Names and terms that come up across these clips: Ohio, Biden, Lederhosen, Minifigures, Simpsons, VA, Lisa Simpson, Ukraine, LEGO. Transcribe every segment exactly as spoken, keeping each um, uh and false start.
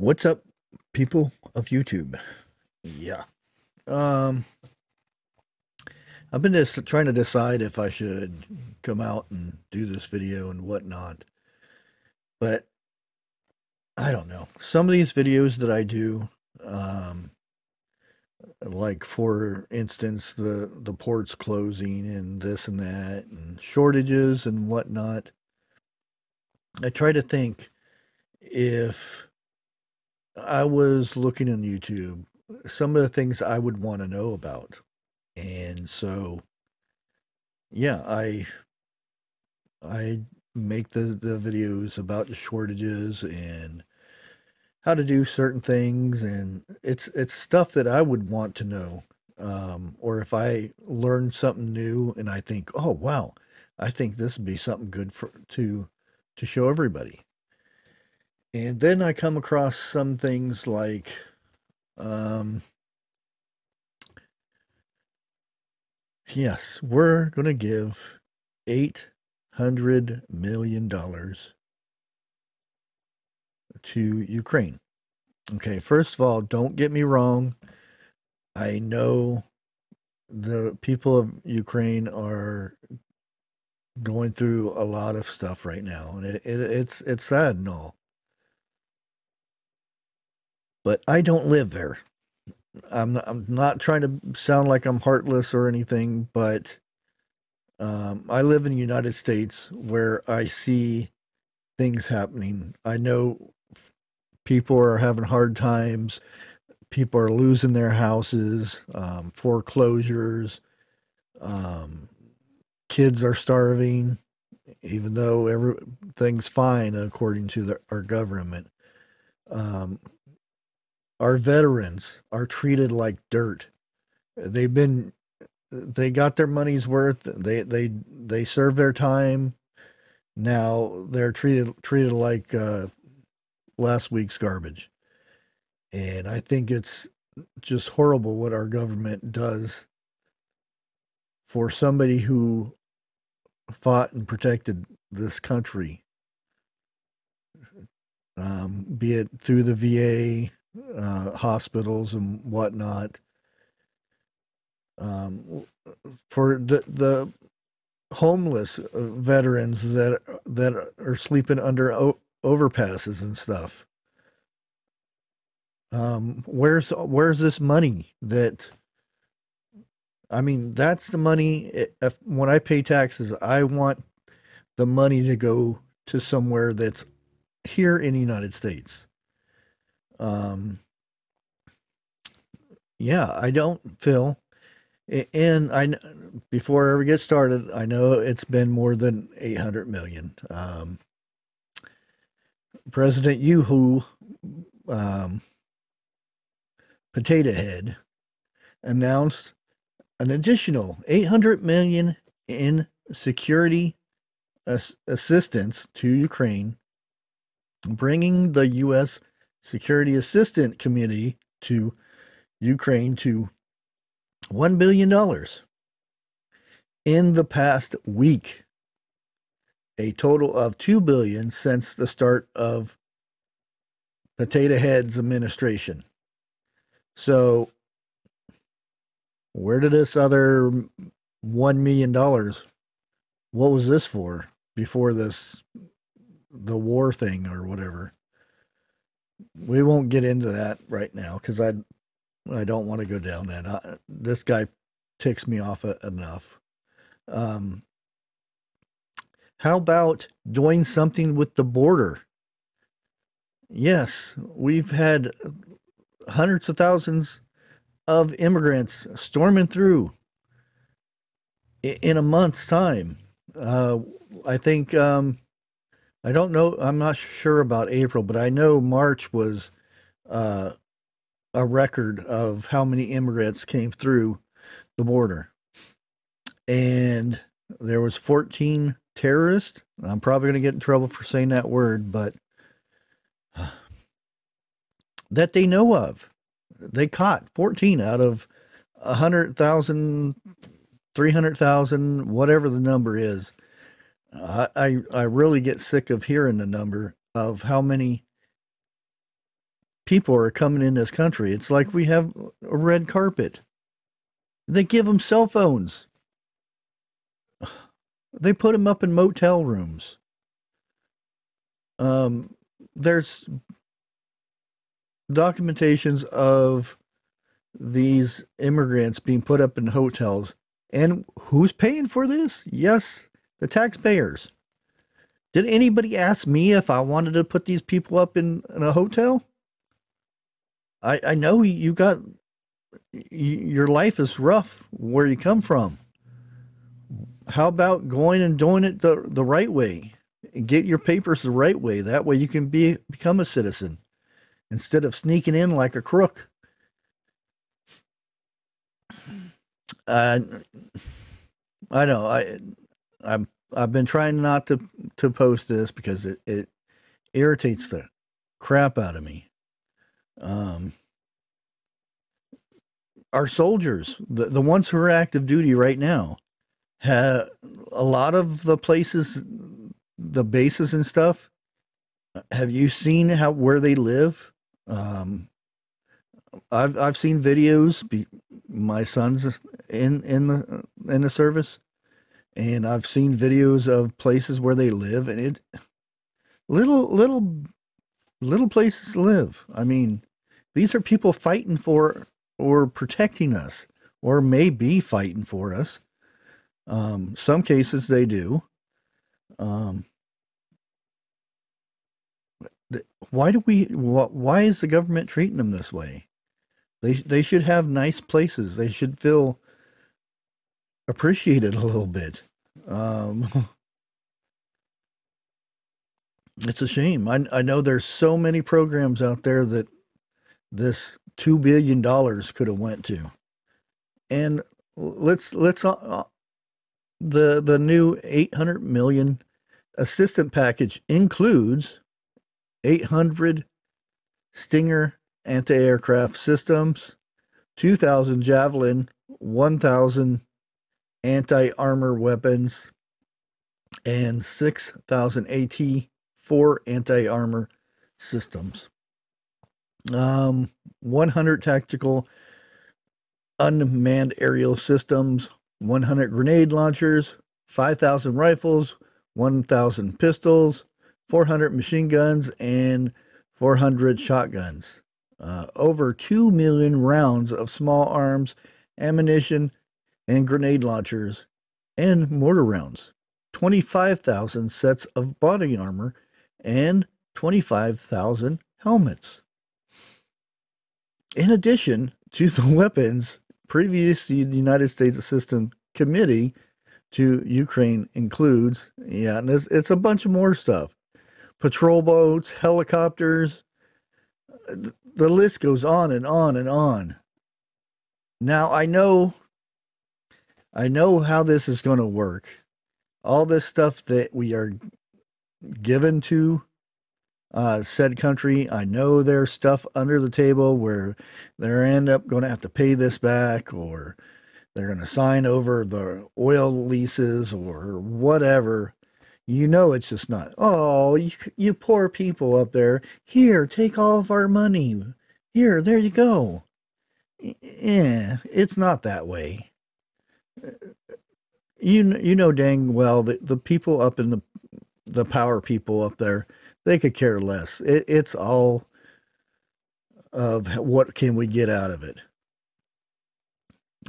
What's up, people of YouTube? Yeah. Um, I've been just trying to decide if I should come out and do this video and whatnot. But I don't know. Some of these videos that I do, um, like for instance, the, the ports closing and this and that and shortages and whatnot. I try to think if I was looking on YouTube, some of the things I would want to know about. And so, yeah, I, I make the, the videos about the shortages and how to do certain things. And it's, it's stuff that I would want to know. Um, or if I learn something new and I think, oh, wow, I think this would be something good for, to, to show everybody. And then I come across some things like, um, yes, we're going to give eight hundred million dollars to Ukraine. Okay, first of all, don't get me wrong. I know the people of Ukraine are going through a lot of stuff right now. And it, it, it's, it's sad and all. But I don't live there. I'm not, I'm not trying to sound like I'm heartless or anything, but um, I live in the United States where I see things happening. I know people are having hard times. People are losing their houses, um, foreclosures. Um, kids are starving, even though everything's fine according to the, our government. Um, Our veterans are treated like dirt. They've been, they got their money's worth. They, they, they serve their time. Now they're treated, treated like uh, last week's garbage. And I think it's just horrible what our government does for somebody who fought and protected this country, um, be it through the V A, uh, hospitals and whatnot. Um, for the, the homeless veterans that, that are sleeping under o overpasses and stuff. Um, where's, where's this money that, I mean, that's the money. If, when I pay taxes, I want the money to go to somewhere that's here in the United States. Um, yeah, I don't feel, and I, before I ever get started, I know it's been more than eight hundred million. Um, President Yoo-hoo, um, Potato Head announced an additional eight hundred million in security as assistance to Ukraine, bringing the U S security assistant committee to Ukraine to one billion dollars in the past week, a total of two billion dollars since the start of Potato Head's administration. So where did this other one million dollars, what was this for before this, the war thing or whatever? We won't get into that right now because I, I don't want to go down that. I, this guy ticks me off enough. Um, how about doing something with the border? Yes, we've had hundreds of thousands of immigrants storming through in a month's time. Uh, I think... Um, I don't know. I'm not sure about April, but I know March was uh, a record of how many immigrants came through the border. And there was fourteen terrorists. I'm probably going to get in trouble for saying that word, but uh, that they know of. They caught fourteen out of one hundred thousand, three hundred thousand, whatever the number is. I, I really get sick of hearing the number of how many people are coming in this country. It's like we have a red carpet. They give them cell phones. They put them up in motel rooms. Um, there's documentations of these immigrants being put up in hotels. And who's paying for this? Yes, the taxpayers. Did anybody ask me if I wanted to put these people up in, in a hotel? I, I know you got, your life is rough where you come from. How about going and doing it the, the right way? Get your papers the right way. That way you can be become a citizen instead of sneaking in like a crook. Uh, I know I, I'm, I've been trying not to, to post this because it, it irritates the crap out of me. Um, our soldiers, the, the ones who are active duty right now, ha, a lot of the places, the bases and stuff, have you seen how, where they live? Um, I've, I've seen videos, be, my son's in, in the, in the service. And I've seen videos of places where they live, and it little, little, little places live. I mean, these are people fighting for or protecting us, or may be fighting for us. Um, some cases they do. Um, why do we, why is the government treating them this way? They, they should have nice places. They should feel appreciated a little bit. Um, it's a shame. I, I know there's so many programs out there that this two billion dollars could have went to, and let's let's uh, the the new eight hundred million assistance package includes eight hundred Stinger anti-aircraft systems, two thousand Javelin, one thousand anti-armor weapons, and six thousand A T four anti-armor systems. Um, one hundred tactical unmanned aerial systems, one hundred grenade launchers, five thousand rifles, one thousand pistols, four hundred machine guns, and four hundred shotguns. Uh, over two million rounds of small arms, ammunition, and grenade launchers, and mortar rounds, twenty-five thousand sets of body armor, and twenty-five thousand helmets. In addition to the weapons previously the United States Assistance Committee to Ukraine includes, yeah, and it's, it's a bunch of more stuff, patrol boats, helicopters, the list goes on and on and on. Now, I know... I know how this is going to work. All this stuff that we are given to uh, said country, I know there's stuff under the table where they're end up going to have to pay this back, or they're going to sign over the oil leases or whatever. You know, it's just not, oh, you, you poor people up there, here, take all of our money. Here, there you go. Yeah, it's not that way. You you know dang well that the people up in the the power people up there, they could care less. It, it's all of what can we get out of it.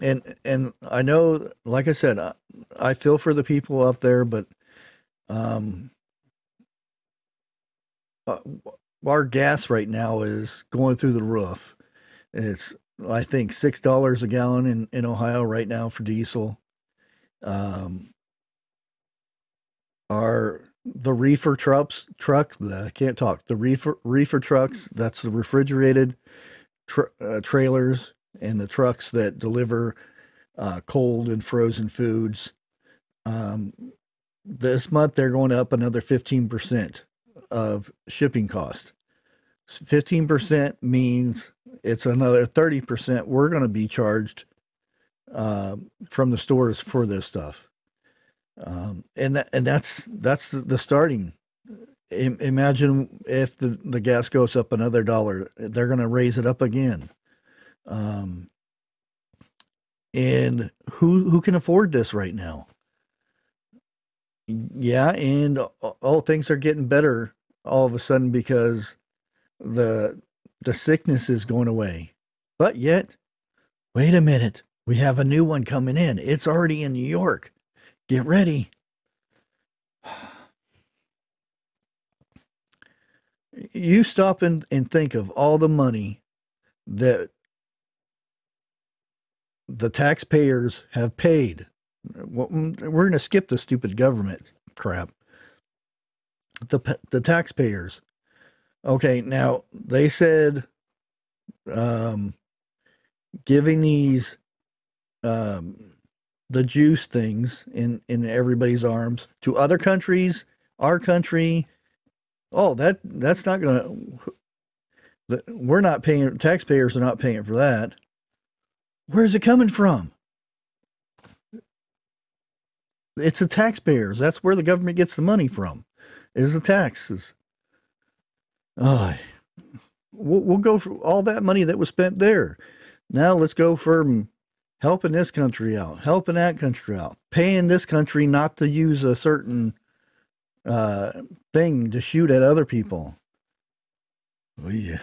And and I know, like I said, I, I feel for the people up there, but um, our gas right now is going through the roof. It's I think six dollars a gallon in, in Ohio right now for diesel. Um, are the reefer trucks truck, I can't talk the reefer reefer trucks. That's the refrigerated tra uh, trailers and the trucks that deliver, uh, cold and frozen foods. Um, this month they're going up another fifteen percent of shipping cost. fifteen percent means it's another thirty percent we're going to be charged uh, from the stores for this stuff. Um, and, th and that's, that's the starting. imagine if the, the gas goes up another dollar, they're going to raise it up again. Um, and who, who can afford this right now? Yeah. And all things are getting better all of a sudden because the, the sickness is going away, but yet, wait a minute, we have a new one coming in. It's already in New York. Get ready. You stop and, and think of all the money that the taxpayers have paid. We're going to skip the stupid government crap. The, the taxpayers. Okay, now they said um, giving these um, the juice things in, in everybody's arms to other countries, our country, oh, that that's not going to, we're not paying, taxpayers are not paying for that. Where's it coming from? It's the taxpayers. That's where the government gets the money from, is the taxes. Oh, we'll, we'll go for all that money that was spent there. Now let's go from helping this country out, helping that country out, paying this country not to use a certain uh, thing to shoot at other people. Oh, yeah.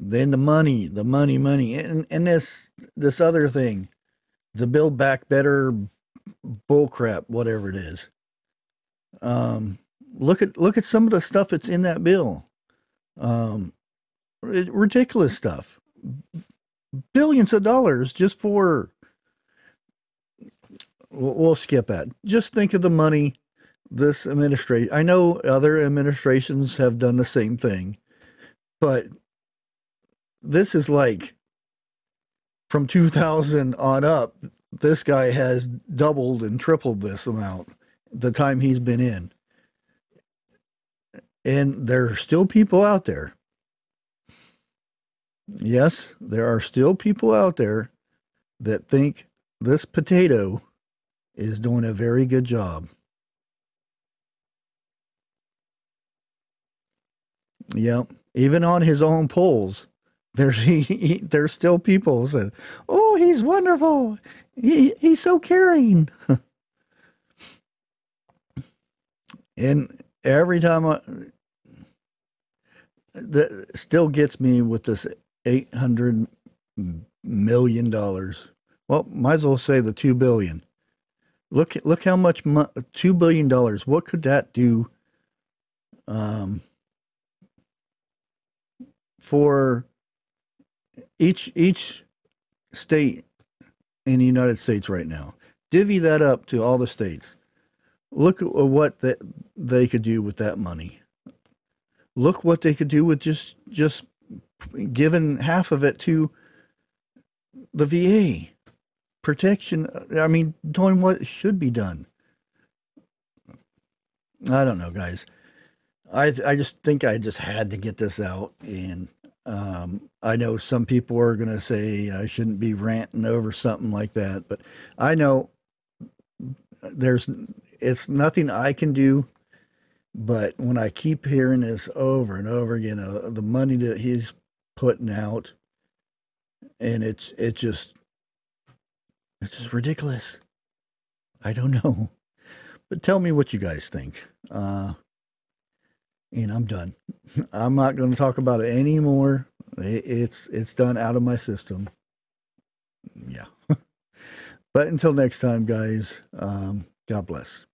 Then the money, the money, money, and, and this, this other thing, the Build Back Better bullcrap, whatever it is. Um, look at, look at some of the stuff that's in that bill. Um, it, ridiculous stuff. Billions of dollars just for, we'll, we'll skip that. Just think of the money this administration, I know other administrations have done the same thing, but this is like from two thousand on up, this guy has doubled and tripled this amount the time he's been in. And there are still people out there. Yes, there are still people out there that think this potato is doing a very good job. Yeah, even on his own polls, there's he, he there's still people that, oh, he's wonderful. He he's so caring. And every time I, that still gets me with this eight hundred million dollars. Well, might as well say the two billion dollars. Look, look how much, mo two billion dollars, what could that do um, for each, each state in the United States right now? Divvy that up to all the states. Look at what that they could do with that money. Look what they could do with just, just giving half of it to the V A protection. I mean, doing what should be done. I don't know, guys. I, I just think I just had to get this out. And, um, I know some people are going to say I shouldn't be ranting over something like that, but I know there's, it's nothing I can do. But when I keep hearing this over and over again, uh, the money that he's putting out, and it's it's just it's just ridiculous. I don't know, but tell me what you guys think. Uh, and I'm done. I'm not going to talk about it anymore. It, it's it's done out of my system. Yeah. But until next time, guys. Um, God bless.